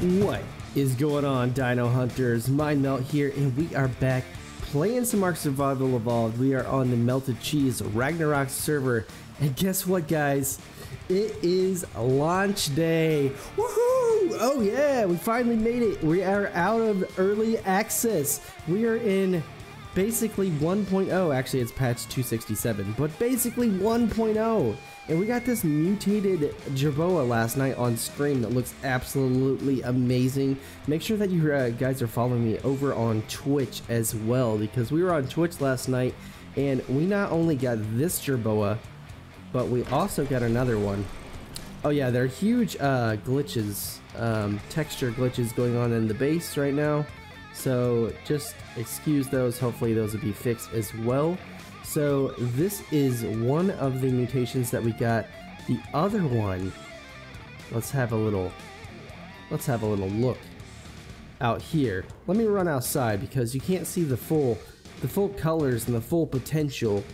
What is going on, Dino Hunters? MyndMelt here, and we are back playing some Arc Survival Evolved. We are on the Melted Cheese Ragnarok server, and guess what, guys? It is launch day. Woohoo! Oh yeah, we finally made it. We are out of early access. We are in basically 1.0. Actually, it's patch 267, but basically 1.0. And we got this mutated Jerboa last night on stream that looks absolutely amazing. Make sure that you guys are following me over on Twitch as well, because we were on Twitch last night and we not only got this Jerboa, but we also got another one. Oh yeah, there are huge glitches, texture glitches going on in the base right now. So just excuse those. Hopefully those will be fixed as well. So this is one of the mutations that we got. The other one, let's have a little look out here. Let me run outside because you can't see the full colors and the full potential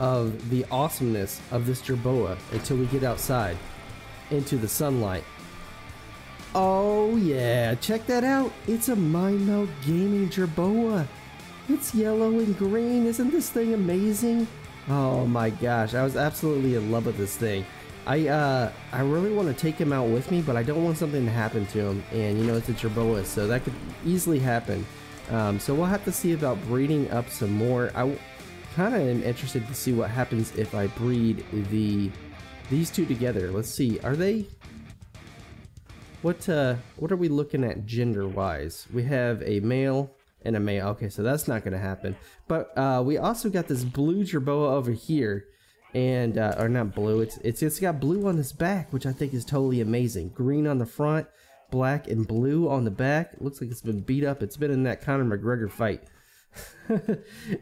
of the awesomeness of this Jerboa until we get outside into the sunlight. Oh yeah, check that out. It's a MyndMelt Gaming Jerboa. It's yellow and green. Isn't this thing amazing? Oh my gosh, I was absolutely in love with this thing. I really want to take him out with me, but I don't want something to happen to him. And you know, it's a Jerboa, so that could easily happen. So we'll have to see about breeding up some more. I kind of am interested to see what happens if I breed these two together. Let's see, are they? What are we looking at gender-wise? We have a male and a male. Okay, so that's not gonna happen. But we also got this blue Jerboa over here, and or not blue. It's got blue on its back, which I think is totally amazing. Green on the front, black and blue on the back. It looks like it's been beat up. It's been in that Conor McGregor fight.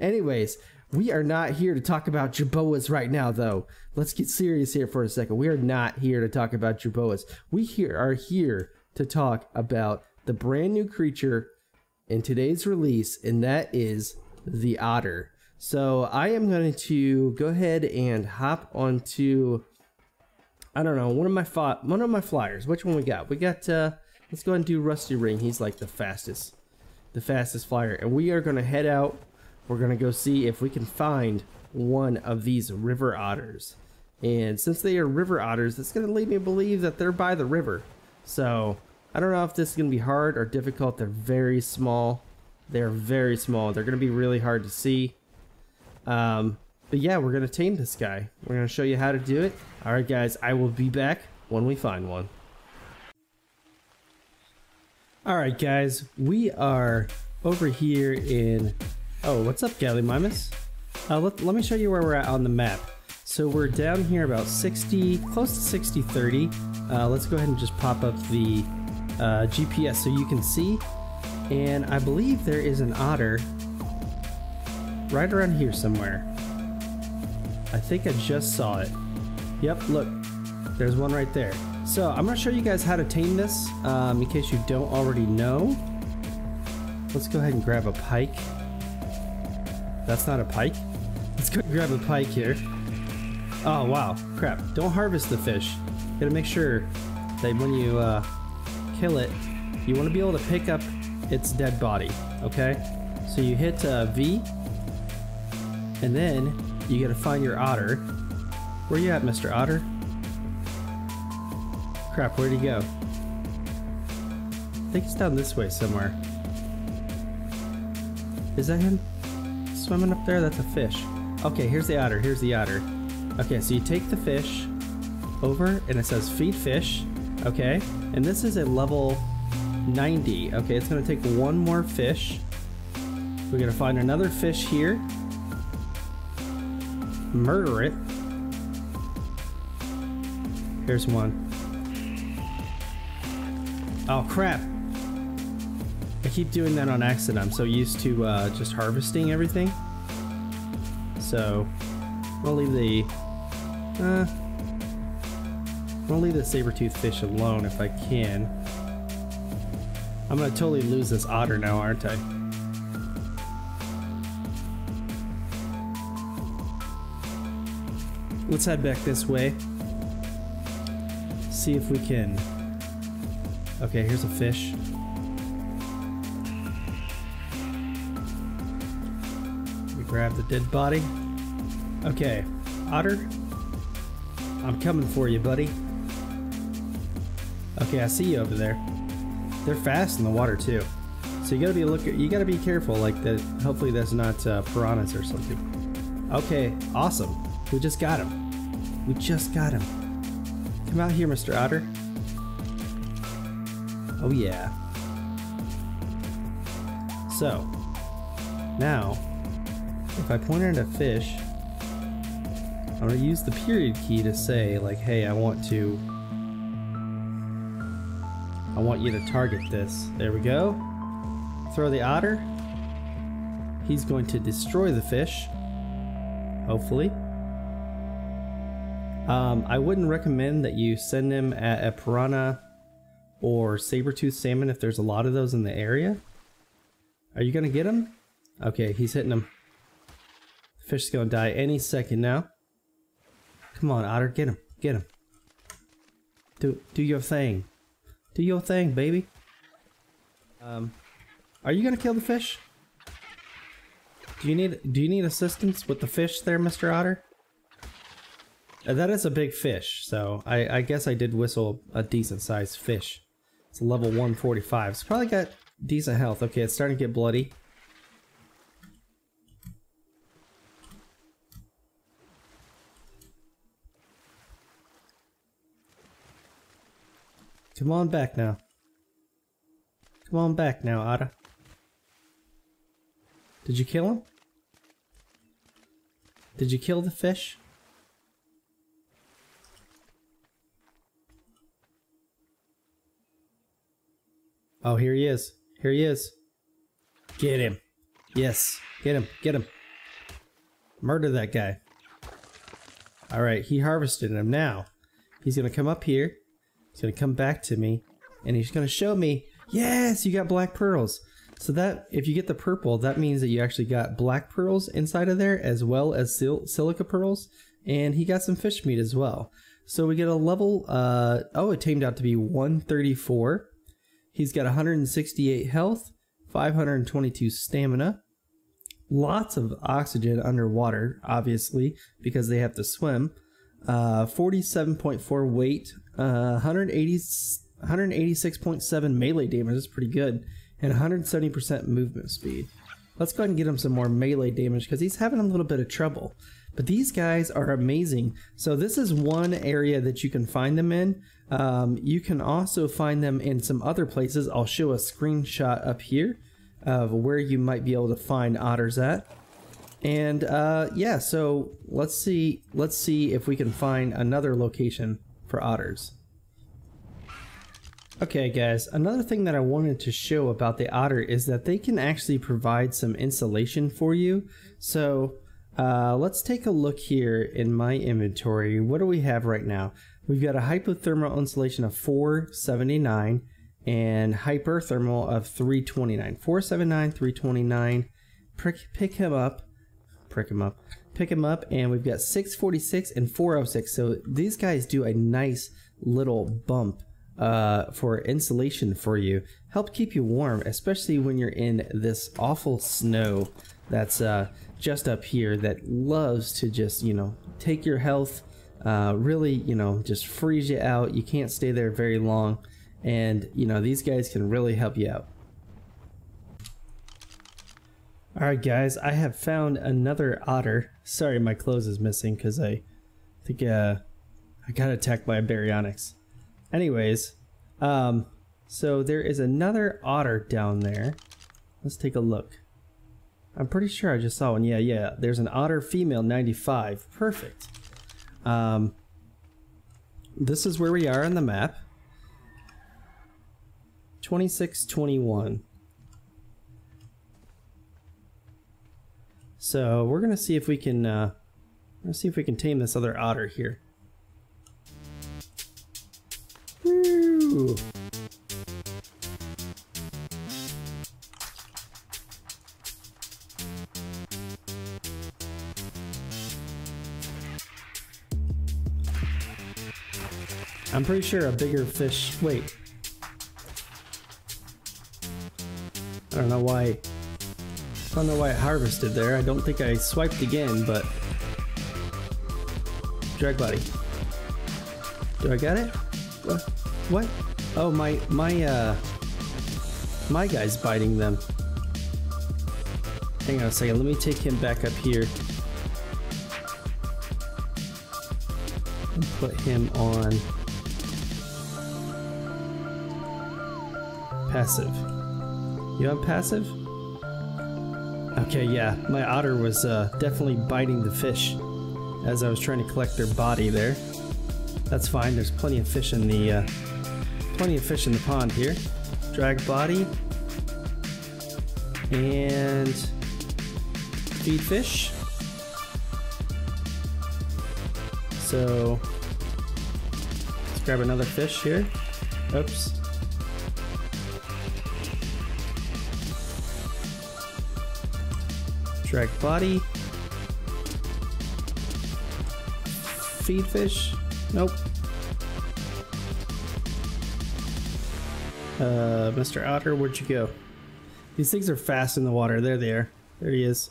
Anyways, we are not here to talk about Jerboas right now, though. Let's get serious here for a second. We are not here to talk about Jerboas. We are here to talk about the brand new creature in today's release, and that is the otter. So I am going to go ahead and hop onto, I don't know, one of my flyers. Which one we got? We got let's go ahead and do Rusty Ring. He's like the fastest flyer, and we are going to head out. We're going to go see if we can find one of these river otters, and since they are river otters, that's going to lead me to believe that they're by the river. So I don't know if this is going to be hard or difficult. They're very small. They're very small. They're going to be really hard to see. But yeah, we're going to tame this guy. We're going to show you how to do it. Alright guys, I will be back when we find one. Alright guys, we are over here in... Oh, what's up, Gallimimus? Let me show you where we're at on the map. So we're down here about 60, close to 60, 30. Let's go ahead and just pop up the... GPS so you can see, and I believe there is an otter right around here somewhere. I think I just saw it. Yep, look, there's one right there. So I'm gonna show you guys how to tame this in case you don't already know. Let's go ahead and grab a pike. That's not a pike. Let's go grab a pike here. Oh wow, crap, don't harvest the fish. You gotta make sure that when you kill it, you want to be able to pick up its dead body. Okay, so you hit V, and then you gotta find your otter. Where you at, Mr. Otter? Crap, where'd he go? I think it's down this way somewhere. Is that him swimming up there? That's a fish. Okay, here's the otter, here's the otter. Okay, so you take the fish over, and it says feed fish. Okay, and this is a level 90. Okay, it's gonna take one more fish. We're gonna find another fish here, murder it. Here's one. Oh crap, I keep doing that on accident. I'm so used to just harvesting everything. So we'll leave the I'll leave the saber-toothed fish alone if I can. I'm gonna totally lose this otter now, aren't I? Let's head back this way. See if we can Okay, here's a fish. We grab the dead body. Okay, otter, I'm coming for you, buddy. Okay, I see you over there. They're fast in the water too, so you gotta be careful. Like that. Hopefully that's not piranhas or something. Okay, awesome. We just got him. We just got him. Come out here, Mr. Otter. Oh yeah. So now, if I point at a fish, I'm gonna use the period key to say, like, hey, I want you to target this. There we go. Throw the otter. He's going to destroy the fish, hopefully. I wouldn't recommend that you send them at a piranha or saber-toothed salmon if there's a lot of those in the area. Are you gonna get him? Okay, he's hitting him. The fish's gonna die any second now. Come on, otter, get him, get him. Do your thing. Do your thing, baby. Are you gonna kill the fish? Do you need assistance with the fish there, Mr. Otter? That is a big fish, so I guess I did whistle a decent-sized fish. It's a level 145. It's probably got decent health. Okay, it's starting to get bloody. Come on back now. Come on back now, Otter. Did you kill him? Did you kill the fish? Oh, here he is. Here he is. Get him. Yes. Get him. Get him. Murder that guy. Alright, he harvested him now. He's gonna come up here. He's going to come back to me, and he's going to show me, yes, you got black pearls. So that, if you get the purple, that means that you actually got black pearls inside of there, as well as silica pearls, and he got some fish meat as well. So we get a level, oh, it tamed out to be 134. He's got 168 health, 522 stamina, lots of oxygen underwater, obviously, because they have to swim, 47.4 weight, 186.7 melee damage, that's pretty good, and 170% movement speed. Let's go ahead and get him some more melee damage because he's having a little bit of trouble. But these guys are amazing. So this is one area that you can find them in. You can also find them in some other places. I'll show a screenshot up here of where you might be able to find otters at. And yeah, so let's see if we can find another location for otters. Okay guys, another thing that I wanted to show about the otter is that they can actually provide some insulation for you. So let's take a look here in my inventory. What do we have right now? We've got a hypothermal insulation of 479 and hyperthermal of 329. 479, 329. Pick him up, and we've got 646 and 406. So these guys do a nice little bump for insulation for you. Help keep you warm, especially when you're in this awful snow that's just up here that loves to just, you know, take your health, really, you know, just freeze you out. You can't stay there very long, and, you know, these guys can really help you out. Alright guys, I have found another otter. Sorry, my clothes is missing because I think I got attacked by a baryonyx. Anyways, so there is another otter down there. Let's take a look. I'm pretty sure I just saw one. Yeah, there's an otter female 95. Perfect. This is where we are on the map. 2621. So we're gonna see if we can tame this other otter here. Woo! I'm pretty sure a bigger fish. Wait, I don't know why it harvested there. I don't think I swiped again, but drag body. Do I got it? What? Oh, my guy's biting them. Hang on a second. Let me take him back up here. And put him on passive. You on passive? Okay, yeah. My otter was definitely biting the fish as I was trying to collect their body there. That's fine. There's plenty of fish in the pond here. Drag body and feed fish. So let's grab another fish here. Oops. Drag body. Feed fish. Nope. Mr. Otter, where'd you go? These things are fast in the water. There they are. There he is.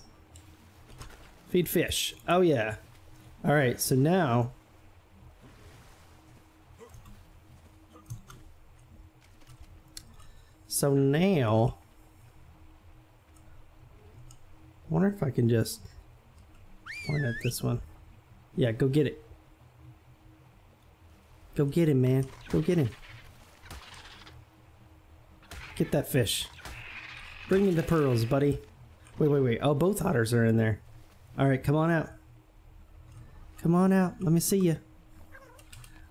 Feed fish. Oh yeah. Alright, so now I wonder if I can just point at this one. Yeah, go get it. Go get him, man. Go get him. Get that fish. Bring me the pearls, buddy. Wait. Oh, both otters are in there. Alright, come on out. Come on out. Let me see you.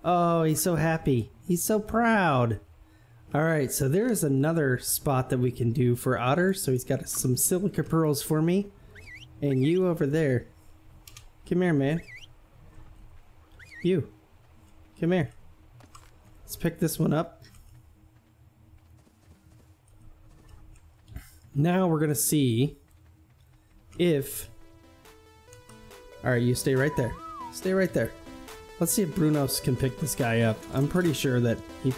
Oh, he's so happy. He's so proud. Alright, so there is another spot that we can do for otters. So he's got some silica pearls for me. And you over there. Come here, man. You. Come here. Let's pick this one up. Now we're gonna see if... Alright, you stay right there. Stay right there. Let's see if Brunos can pick this guy up. I'm pretty sure that he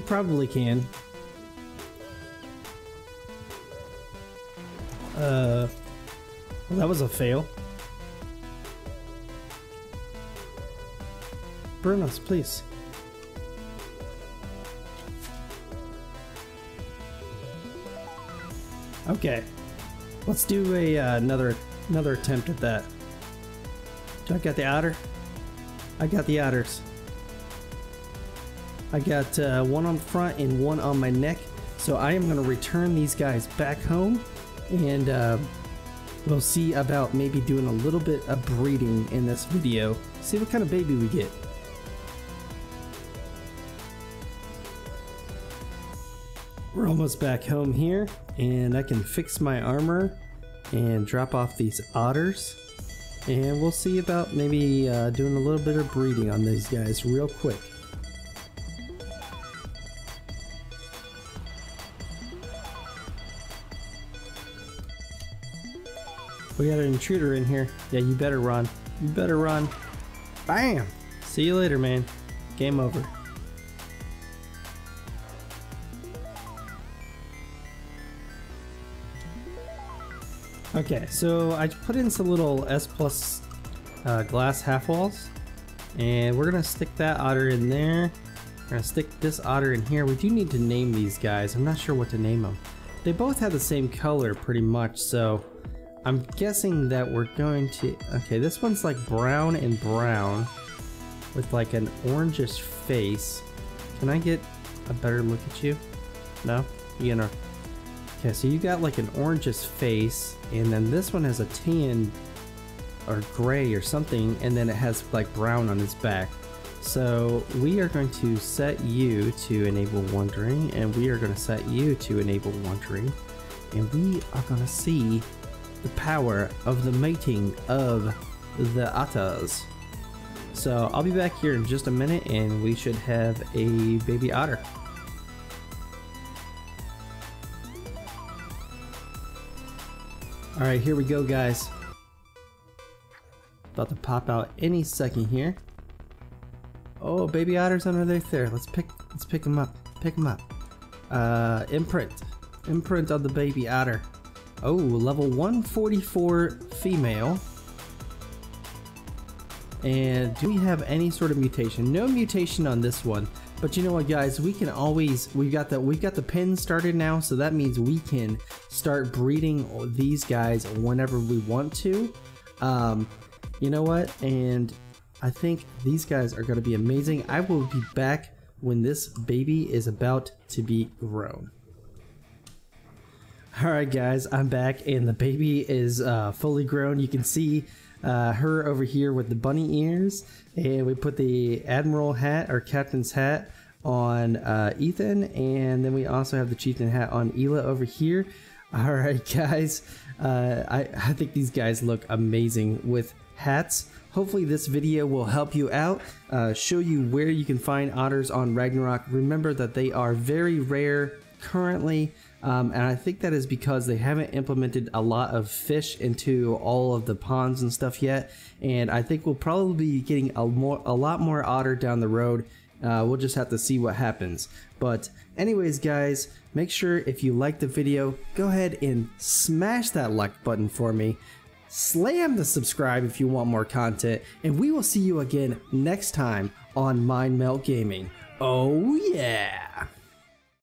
probably can. Well, that was a fail. Brunos, please. Okay. Let's do a another attempt at that. I got the otter. I got the otters. I got one on the front and one on my neck. So I am going to return these guys back home, and we'll see about maybe doing a little bit of breeding in this video. See what kind of baby we get. We're almost back home here, and I can fix my armor and drop off these otters. And we'll see about maybe doing a little bit of breeding on these guys real quick. We got an intruder in here. Yeah, you better run. You better run. Bam! See you later, man. Game over. Okay, so I put in some little S+ glass half walls, and we're gonna stick that otter in there. We're gonna stick this otter in here. We do need to name these guys. I'm not sure what to name them. They both have the same color pretty much, so I'm guessing that we're going to... Okay, this one's like brown and brown with like an orangish face. Can I get a better look at you? No? You know. Okay, so you got like an orangish face, and then this one has a tan or gray or something, and then it has like brown on its back. So we are going to set you to enable wandering, and we are going to set you to enable wandering, and we are going to see the power of the mating of the otters. So I'll be back here in just a minute, and we should have a baby otter. Alright, here we go, guys. About to pop out any second here. Oh, baby otter's under there. Let's pick them up. Imprint. Imprint of the baby otter. Oh, level 144 female. And do we have any sort of mutation? No mutation on this one. But you know what, guys, we can always, we've got the pen started now, so that means we can start breeding these guys whenever we want to. You know what, and I think these guys are going to be amazing. I will be back when this baby is about to be grown. Alright guys, I'm back and the baby is fully grown. You can see her over here with the bunny ears, and we put the admiral hat or captain's hat on Ethan, and then we also have the chieftain hat on Ela over here. Alright guys, I think these guys look amazing with hats. Hopefully this video will help you out, show you where you can find otters on Ragnarok. Remember that they are very rare currently. And I think that is because they haven't implemented a lot of fish into all of the ponds and stuff yet. And I think we'll probably be getting a lot more otter down the road. We'll just have to see what happens. But anyways, guys, make sure if you like the video, go ahead and smash that like button for me. Slam the subscribe if you want more content. And we will see you again next time on MyndMelt Gaming. Oh yeah!